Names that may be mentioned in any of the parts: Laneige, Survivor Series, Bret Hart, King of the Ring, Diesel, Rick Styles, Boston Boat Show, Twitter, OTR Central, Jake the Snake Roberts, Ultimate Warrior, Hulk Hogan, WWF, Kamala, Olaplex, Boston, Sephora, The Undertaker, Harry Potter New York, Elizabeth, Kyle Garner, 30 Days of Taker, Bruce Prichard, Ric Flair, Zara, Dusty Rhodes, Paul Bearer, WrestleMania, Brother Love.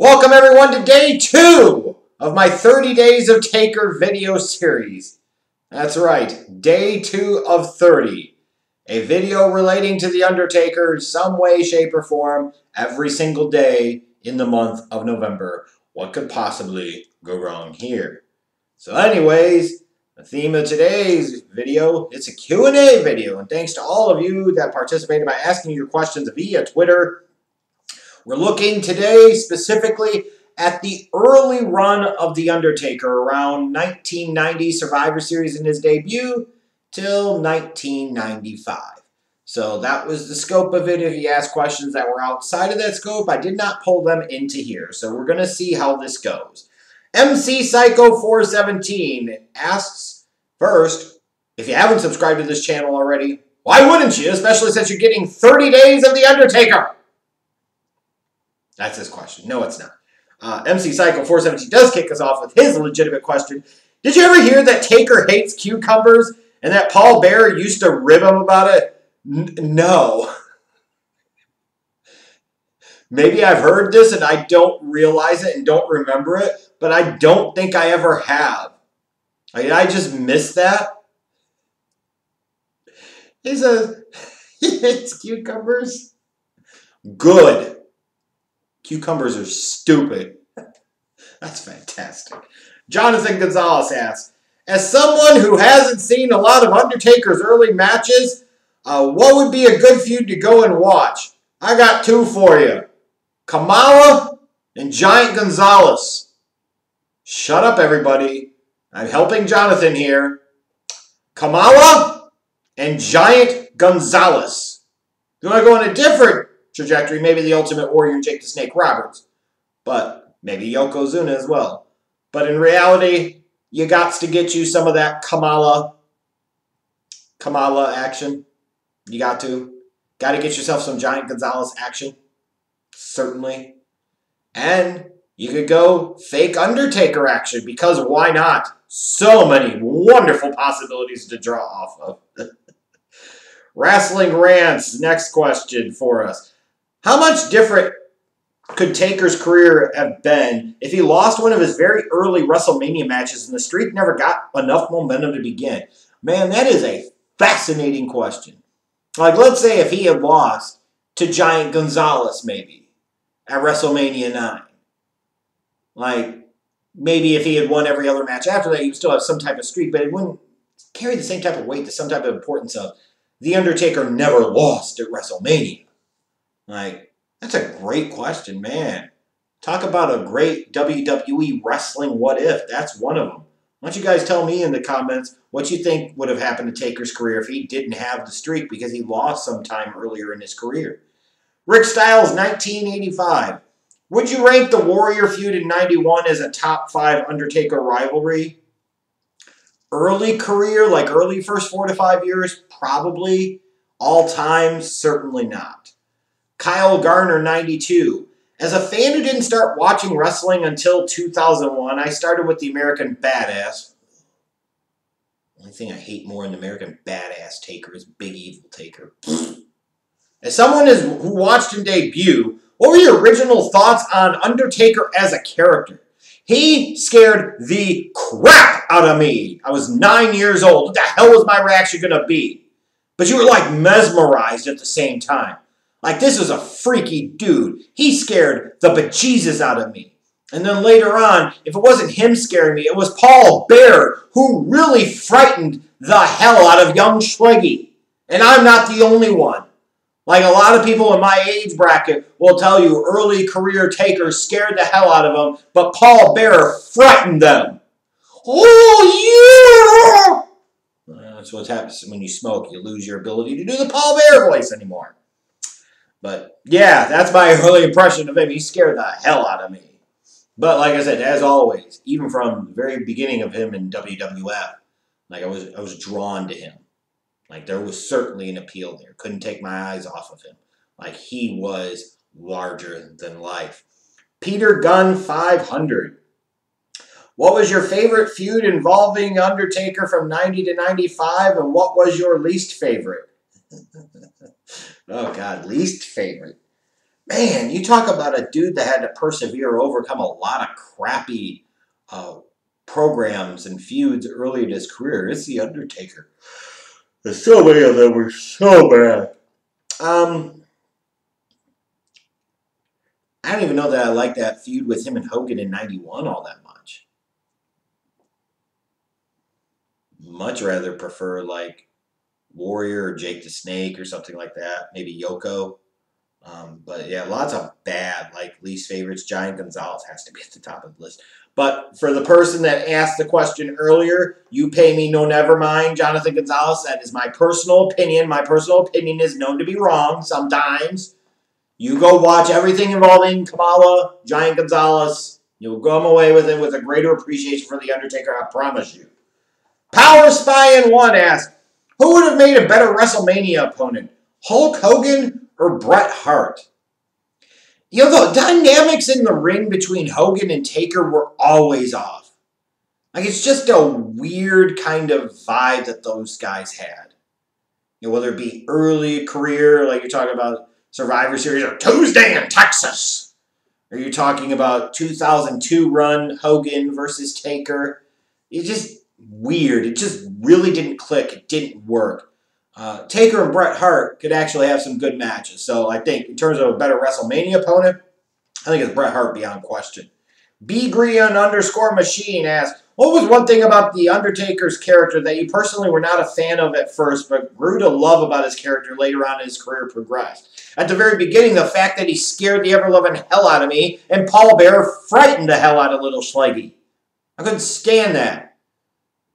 Welcome everyone to day 2 of my 30 Days of Taker video series. That's right, day 2 of 30. A video relating to The Undertaker in some way, shape, or form every single day in the month of November. What could possibly go wrong here? So anyways, the theme of today's video, it's a Q&A video. And thanks to all of you that participated by asking your questions via Twitter. We're looking today specifically at the early run of The Undertaker around 1990 Survivor Series in his debut till 1995. So that was the scope of it. If you asked questions that were outside of that scope, I did not pull them into here. So we're going to see how this goes. MC Psycho 417 asks, first, if you haven't subscribed to this channel already, why wouldn't you, especially since you're getting 30 Days of The Undertaker? That's his question. No, it's not. MC Cycle 417 does kick us off with his legitimate question. Did you ever hear that Taker hates cucumbers and that Paul Bearer used to rib him about it? No. Maybe I've heard this and I don't realize it and don't remember it, but I don't think I ever have. I just missed that. He says, he hates cucumbers. Good. Cucumbers are stupid. That's fantastic. Jonathan Gonzalez asks, as someone who hasn't seen a lot of Undertaker's early matches, what would be a good feud to go and watch? I got two for you. Kamala and Giant Gonzalez. Shut up, everybody. I'm helping Jonathan here. Kamala and Giant Gonzalez. You want to go in a different trajectory, maybe the Ultimate Warrior and Jake the Snake Roberts, but maybe Yokozuna as well. But in reality, you got to get you some of that Kamala action. You got to get yourself some Giant Gonzalez action, certainly. And you could go fake Undertaker action, because why not? So many wonderful possibilities to draw off of. Wrestling Rants, next question for us. How much different could Taker's career have been if he lost one of his very early WrestleMania matches and the streak never got enough momentum to begin? Man, that is a fascinating question. Like, let's say if he had lost to Giant Gonzalez, maybe, at WrestleMania 9. Like, maybe if he had won every other match after that, he would still have some type of streak, but it wouldn't carry the same type of weight, the some type of importance of The Undertaker never lost at WrestleMania. Like, that's a great question, man. Talk about a great WWE wrestling what if. That's one of them. Why don't you guys tell me in the comments what you think would have happened to Taker's career if he didn't have the streak because he lost sometime earlier in his career. Rick Styles, 1985. Would you rank the Warrior feud in 91 as a top 5 Undertaker rivalry? Early career, like early first 4 to 5 years, probably. All time, certainly not. Kyle Garner, 92. As a fan who didn't start watching wrestling until 2001, I started with the American Badass. One thing I hate more than the American Badass Taker is Big Evil Taker. As someone who watched him debut, what were your original thoughts on Undertaker as a character? He scared the crap out of me. I was 9 years old. What the hell was my reaction going to be? But you were like mesmerized at the same time. Like, this is a freaky dude. He scared the bejesus out of me. And then later on, if it wasn't him scaring me, it was Paul Bearer who really frightened the hell out of young Schleggy. And I'm not the only one. Like, a lot of people in my age bracket will tell you early career Takers scared the hell out of them, but Paul Bearer frightened them. Oh, yeah! That's what happens when you smoke. You lose your ability to do the Paul Bearer voice anymore. But, yeah, that's my early impression of him. He scared the hell out of me. But, like I said, as always, even from the very beginning of him in WWF, like, I was drawn to him. Like, there was certainly an appeal there. Couldn't take my eyes off of him. Like, he was larger than life. Peter Gunn 500. What was your favorite feud involving Undertaker from 90 to 95? And what was your least favorite? Oh, God. Least favorite. man, you talk about a dude that had to persevere, overcome a lot of crappy programs and feuds early in his career. It's The Undertaker. There's so many of them were so bad. I don't even know that I like that feud with him and Hogan in 91 all that much. Much rather prefer like Warrior or Jake the Snake or something like that. Maybe Yoko. But yeah, lots of bad, like least favorites. Giant Gonzalez has to be at the top of the list. But for the person that asked the question earlier, you pay me no never mind, Jonathan Gonzalez, that is my personal opinion. My personal opinion is known to be wrong sometimes. You go watch everything involving Kamala, Giant Gonzalez. You'll come away with it with a greater appreciation for The Undertaker, I promise you. Power Spy One asked, who would have made a better WrestleMania opponent, Hulk Hogan or Bret Hart? You know, the dynamics in the ring between Hogan and Taker were always off. Like, it's just a weird kind of vibe that those guys had. You know, whether it be early career, like you're talking about Survivor Series, or Tuesday in Texas. Or you're talking about 2002 run Hogan versus Taker. It's just weird. It just really didn't click. It didn't work. Taker and Bret Hart could actually have some good matches. So I think in terms of a better WrestleMania opponent, I think it's Bret Hart beyond question. BGreon_machine asks, what was one thing about The Undertaker's character that you personally were not a fan of at first, but grew to love about his character later on as his career progressed? At the very beginning, the fact that he scared the ever-loving hell out of me, and Paul Bearer frightened the hell out of Little Schleggy. I couldn't stand that.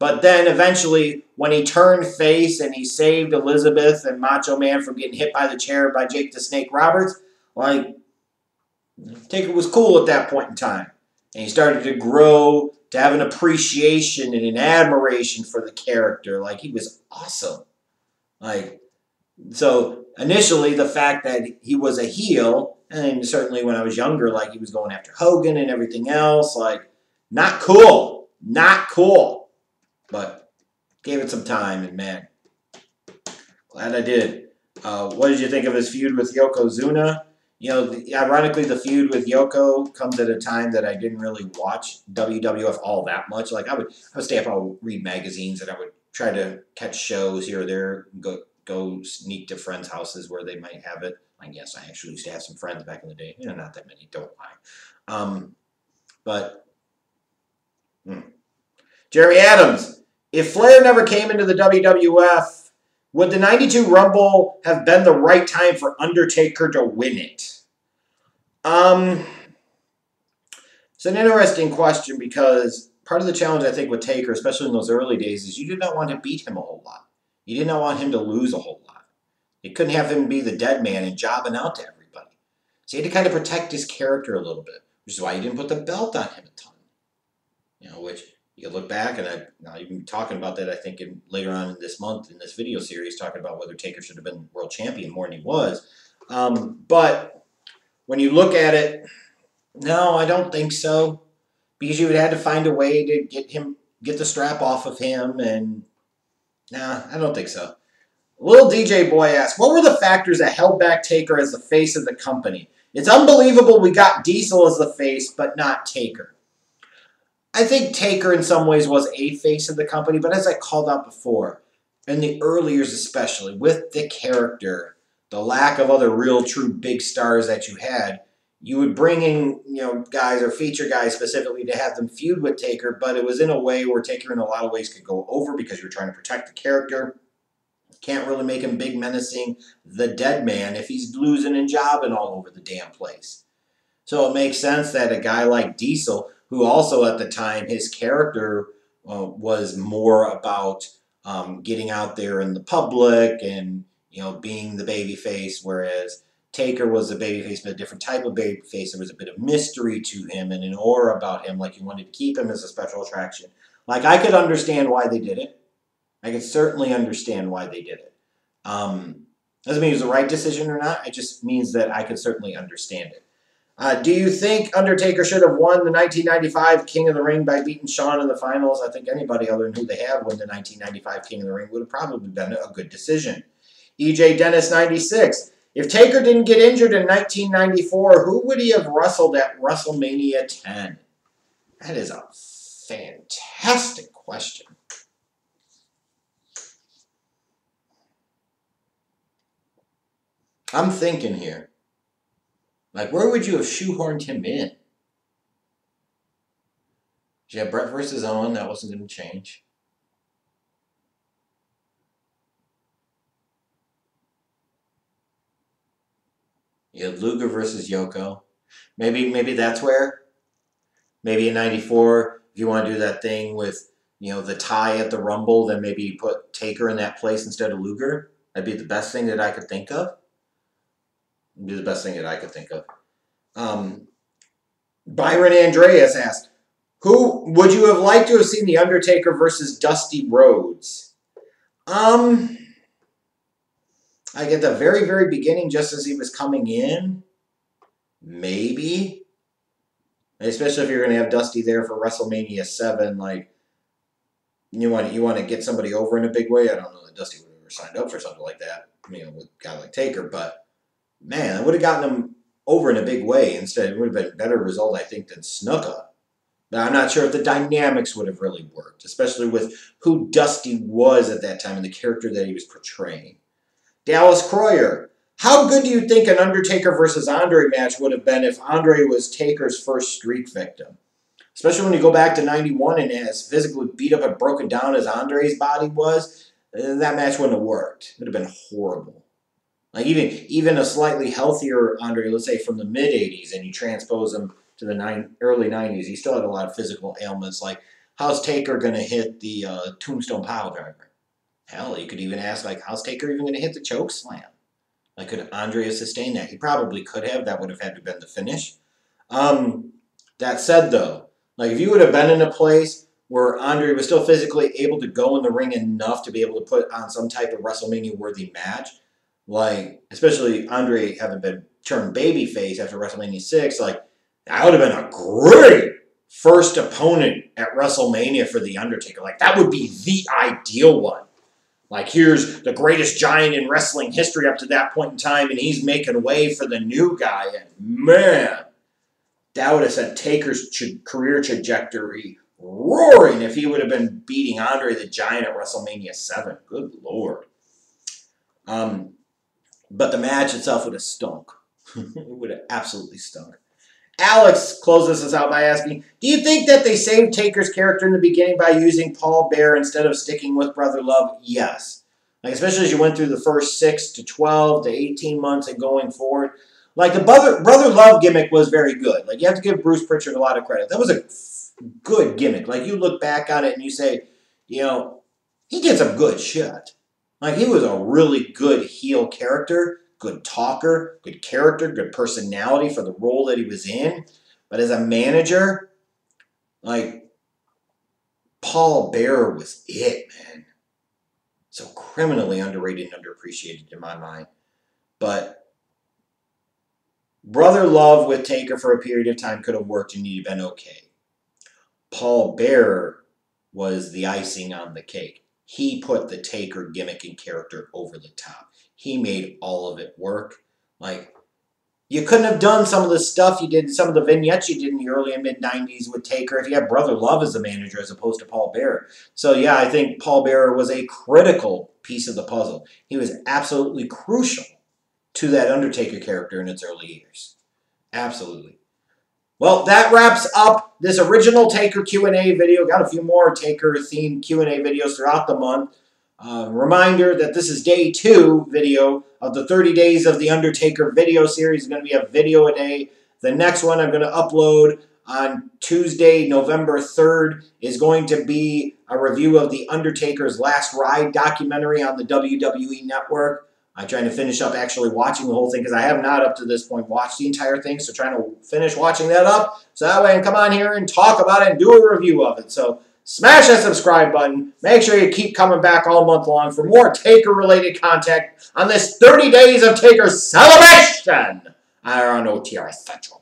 But then eventually, when he turned face and he saved Elizabeth and Macho Man from getting hit by the chair by Jake the Snake Roberts, like, Taker was cool at that point in time. And he started to grow to have an appreciation and an admiration for the character. Like, he was awesome. Like, so initially the fact that he was a heel, and certainly when I was younger, like, he was going after Hogan and everything else, like, not cool. Not cool. But gave it some time, and man, glad I did. What did you think of his feud with Yokozuna? You know, ironically, the feud with Yoko comes at a time that I didn't really watch WWF all that much. Like, I would stay up, I would read magazines, and I would try to catch shows here or there, and go sneak to friends' houses where they might have it. Like, yes, I actually used to have some friends back in the day. You know, not that many, don't lie. Jerry Adams, if Flair never came into the WWF, would the 92 Rumble have been the right time for Undertaker to win it? It's an interesting question because part of the challenge, I think, with Taker, especially in those early days, is you did not want to beat him a whole lot. You did not want him to lose a whole lot. You couldn't have him be the dead man and jobbing out to everybody. So you had to kind of protect his character a little bit, which is why you didn't put the belt on him a ton. You know, which... You look back, and I'll even be talking about that, I think, later on this month in this video series, talking about whether Taker should have been world champion more than he was. But when you look at it, no, I don't think so. Because you would have had to find a way to get the strap off of him, and nah, I don't think so. Little DJ Boy asks, what were the factors that held back Taker as the face of the company? It's unbelievable we got Diesel as the face, but not Taker. I think Taker in some ways was a face of the company, but as I called out before, in the early years especially, with the character, the lack of other real true big stars that you had, you would bring in, you know, guys or feature guys specifically to have them feud with Taker, but it was in a way where Taker in a lot of ways could go over because you were trying to protect the character. Can't really make him big menacing, the dead man, if he's losing and jobbing all over the damn place. So it makes sense that a guy like Diesel, who also at the time, his character was more about getting out there in the public and, you know, being the babyface, whereas Taker was a babyface, but a different type of babyface. There was a bit of mystery to him and an aura about him, like you wanted to keep him as a special attraction. Like, I could understand why they did it. I could certainly understand why they did it. Doesn't mean it was the right decision or not. It just means that I could certainly understand it. Do you think Undertaker should have won the 1995 King of the Ring by beating Shawn in the finals? I think anybody other than who they had won the 1995 King of the Ring would have probably been a good decision. EJ Dennis 96. If Taker didn't get injured in 1994, who would he have wrestled at WrestleMania 10? That is a fantastic question. I'm thinking here. Like, where would you have shoehorned him in? You had Bret versus Owen. That wasn't going to change. You had Luger versus Yoko. Maybe that's where. Maybe in 94, if you want to do that thing with, you know, the tie at the Rumble, then maybe you put Taker in that place instead of Luger. That'd be the best thing that I could think of. It'd be the best thing that I could think of. Byron Andreas asked, who would you have liked to have seen The Undertaker versus Dusty Rhodes? Like at the very, very beginning, just as he was coming in, maybe. Especially if you're going to have Dusty there for WrestleMania 7, like, you want to get somebody over in a big way. I don't know that Dusty would have ever signed up for something like that, you know, with a guy like Taker, but, man, it would have gotten him over in a big way. Instead, it would have been a better result, I think, than Snuka. Now, I'm not sure if the dynamics would have really worked, especially with who Dusty was at that time and the character that he was portraying. Dallas Croyer, how good do you think an Undertaker versus Andre match would have been if Andre was Taker's first streak victim? Especially when you go back to 91 and as physically beat up and broken down as Andre's body was, that match wouldn't have worked. It would have been horrible. Like even a slightly healthier Andre, let's say from the mid-'80s, and you transpose him to the early 90s, he still had a lot of physical ailments. Like, how's Taker going to hit the Tombstone Piledriver? Hell, you could even ask, like, how's Taker even going to hit the choke slam? Like, could Andre have sustained that? He probably could have. That would have had to have been the finish. That said, though, like, if you would have been in a place where Andre was still physically able to go in the ring enough to be able to put on some type of WrestleMania-worthy match, like, especially Andre having been turned babyface after WrestleMania 6, like, that would have been a great first opponent at WrestleMania for The Undertaker. Like, that would be the ideal one. Like, here's the greatest giant in wrestling history up to that point in time, and he's making way for the new guy. And, man, that would have set Taker's career trajectory roaring if he would have been beating Andre the Giant at WrestleMania 7. Good Lord. But the match itself would have stunk. It would have absolutely stunk. Alex closes us out by asking, do you think that they saved Taker's character in the beginning by using Paul Bearer instead of sticking with Brother Love? Yes. Like, especially as you went through the first 6 to 12 to 18 months and going forward. Like, the Brother Love gimmick was very good. Like, you have to give Bruce Prichard a lot of credit. That was a good gimmick. Like, you look back on it and you say, you know, he did some good shit. Like, he was a really good heel character. Good talker, good character, good personality for the role that he was in. But as a manager, like, Paul Bearer was it, man. So criminally underrated and underappreciated in my mind. But Brother Love with Taker for a period of time could have worked and you'd have been okay. Paul Bearer was the icing on the cake. He put the Taker gimmick and character over the top. He made all of it work. Like, you couldn't have done some of the stuff you did, some of the vignettes you did in the early and mid-'90s with Taker if you had Brother Love as the manager as opposed to Paul Bearer. So, yeah, I think Paul Bearer was a critical piece of the puzzle. He was absolutely crucial to that Undertaker character in its early years. Absolutely. Well, that wraps up this original Taker Q&A video. Got a few more Taker-themed Q&A videos throughout the month. Reminder that this is day 2 video of the 30 Days of the Undertaker video series. It's going to be a video a day. The next one I'm going to upload on Tuesday, November 3rd, is going to be a review of The Undertaker's Last Ride documentary on the WWE Network. I'm trying to finish up actually watching the whole thing because I have not up to this point watched the entire thing. So trying to finish watching that up so that way I can come on here and talk about it and do a review of it. So smash that subscribe button. Make sure you keep coming back all month long for more Taker-related content on this 30 Days of Taker celebration on OTR Central.